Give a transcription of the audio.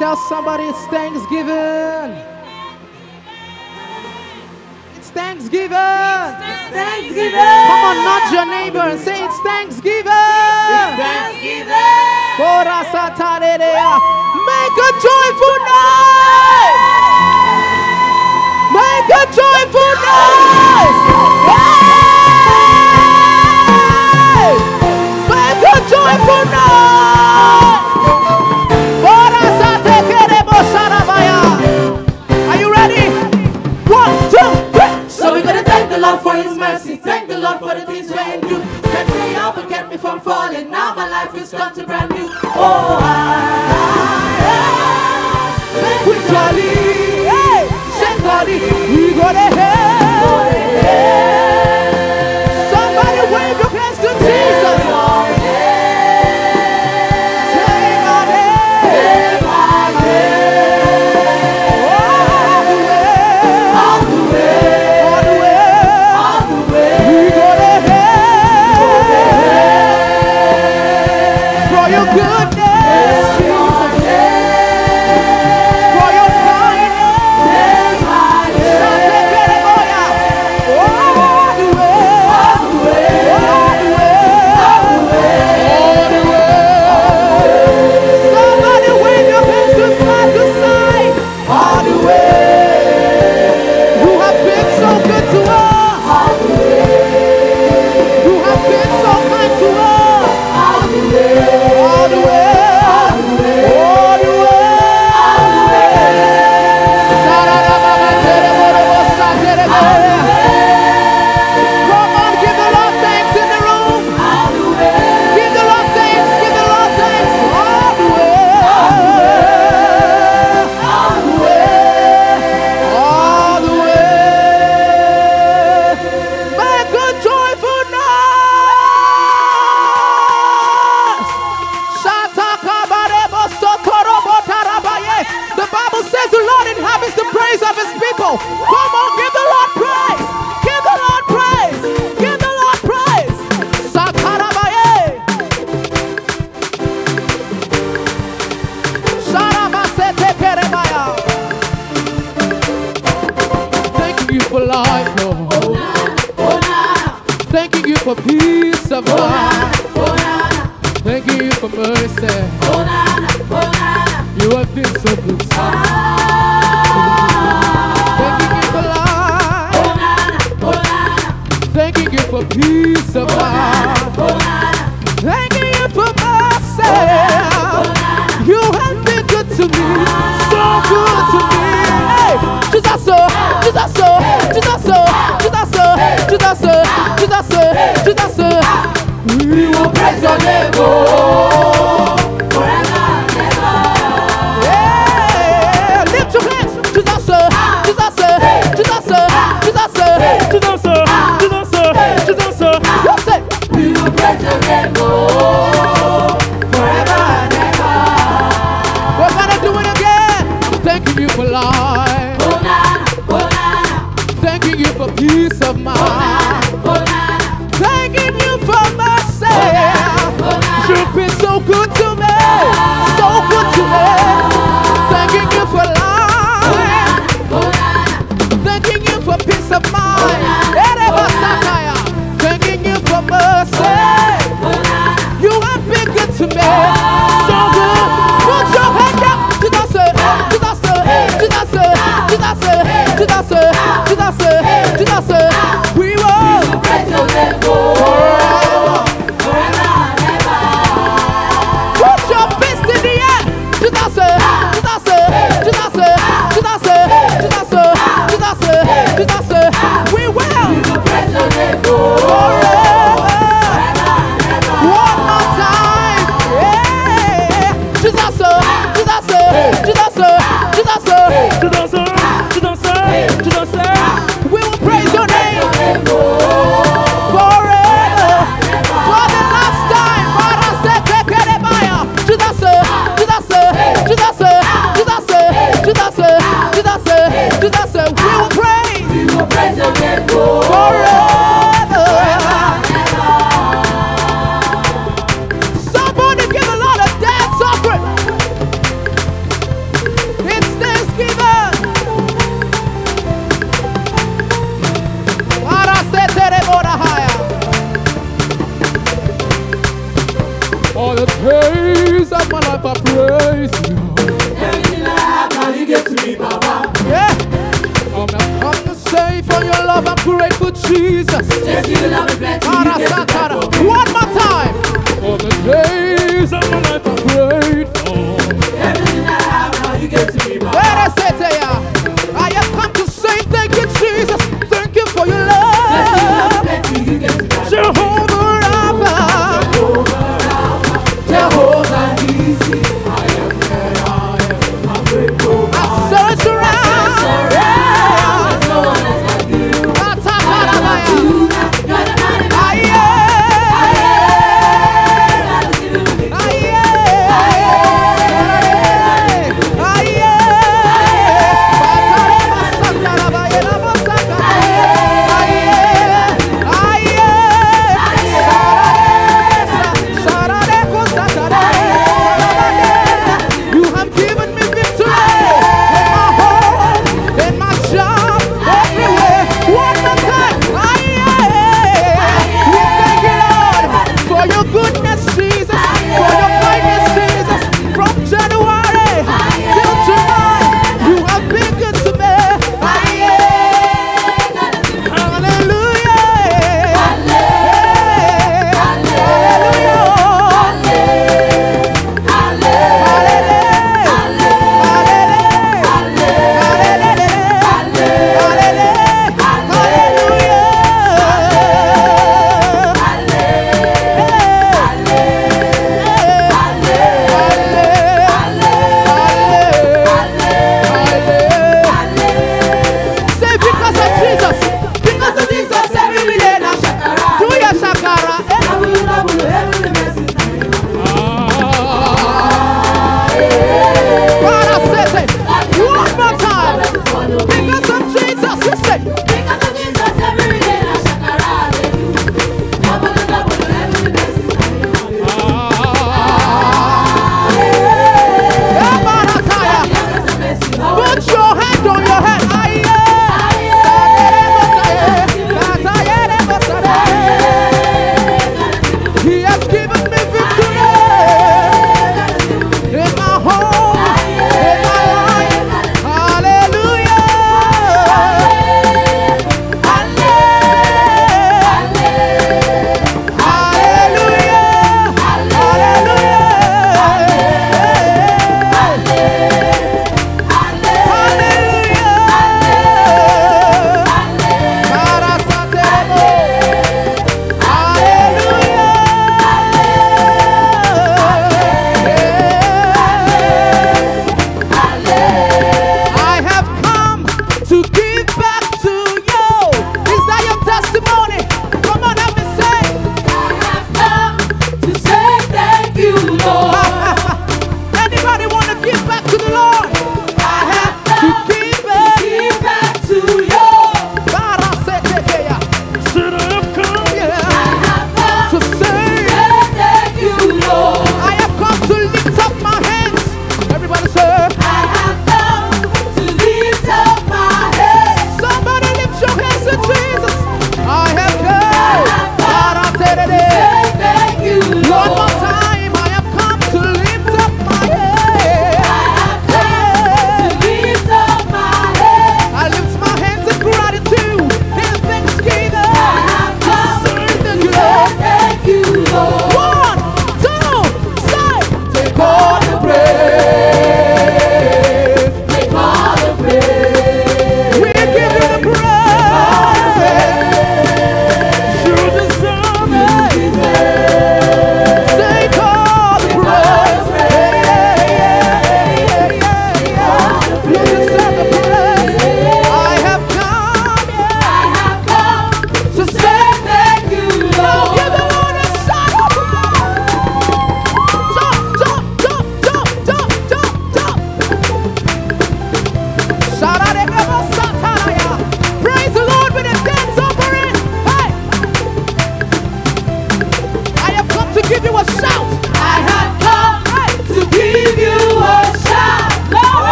Tell somebody it's Thanksgiving. It's Thanksgiving. It's Thanksgiving. Come on, nudge your neighbor and say it's Thanksgiving. It's Thanksgiving. Make a joyful noise. Make a joyful noise. Hey! Make a joyful noise. Are you ready? 1, 2, 3. So we're gonna thank the Lord for His mercy. Thank the Lord for the things we're in you. Set me up and kept me from falling. Now my life is gone to brand new. Oh, I make with jolly, hey, shake body. We go to hell. Somebody wave your hands to Jesus. We were I'm grateful, Jesus.